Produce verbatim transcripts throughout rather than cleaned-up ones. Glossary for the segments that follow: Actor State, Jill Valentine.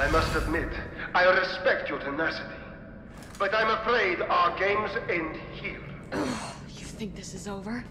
I must admit, I respect your tenacity. But I'm afraid our games end here. You think this is over?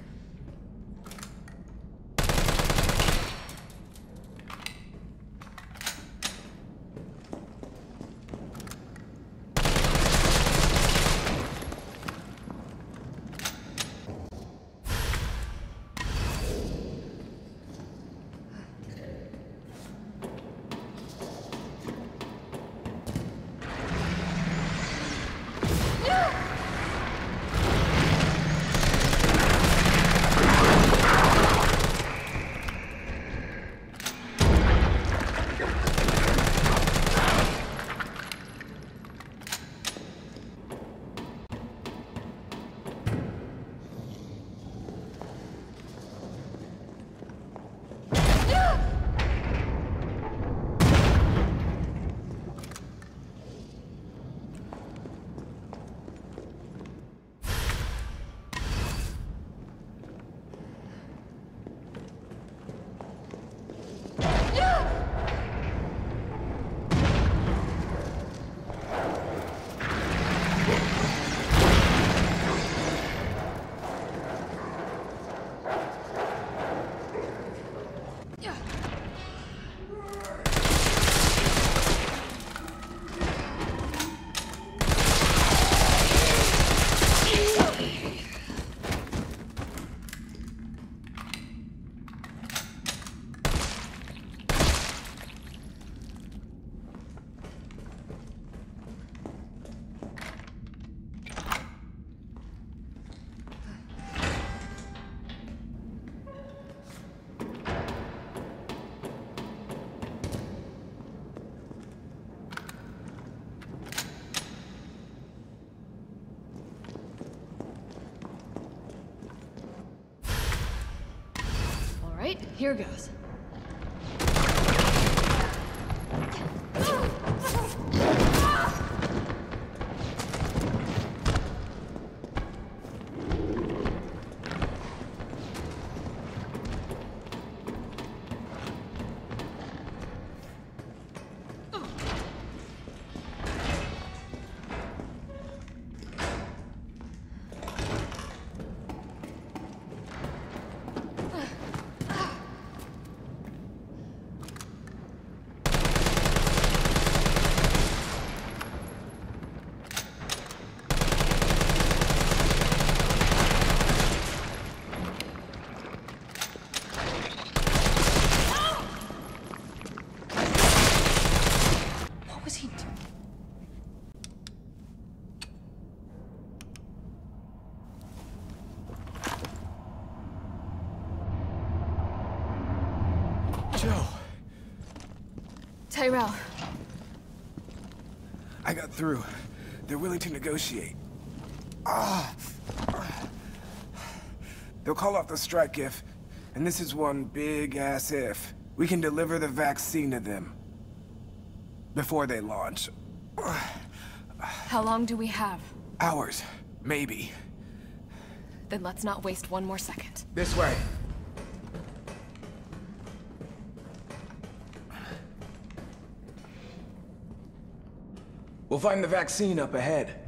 Here goes. Tyrell. I got through. They're willing to negotiate. Ah. They'll call off the strike if, and this is one big ass if, we can deliver the vaccine to them before they launch. How long do we have? Hours, maybe. Then let's not waste one more second. This way. We'll find the vaccine up ahead.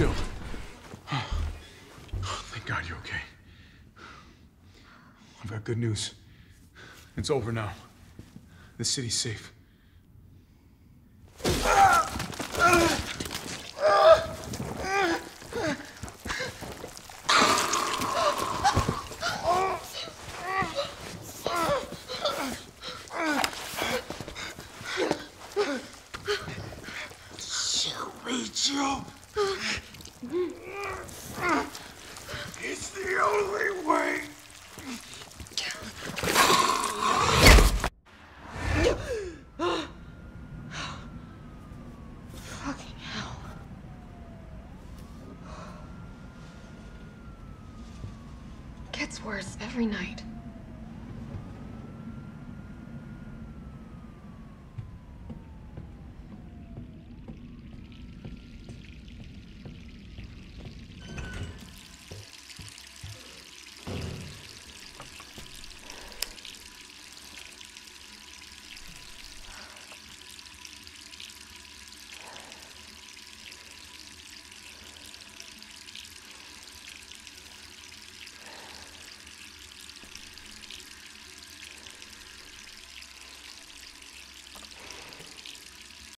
Jill. Oh, thank God you're okay. I've got good news. It's over now. The city's safe. Jill, it's the only way. Fucking hell. Gets worse every night.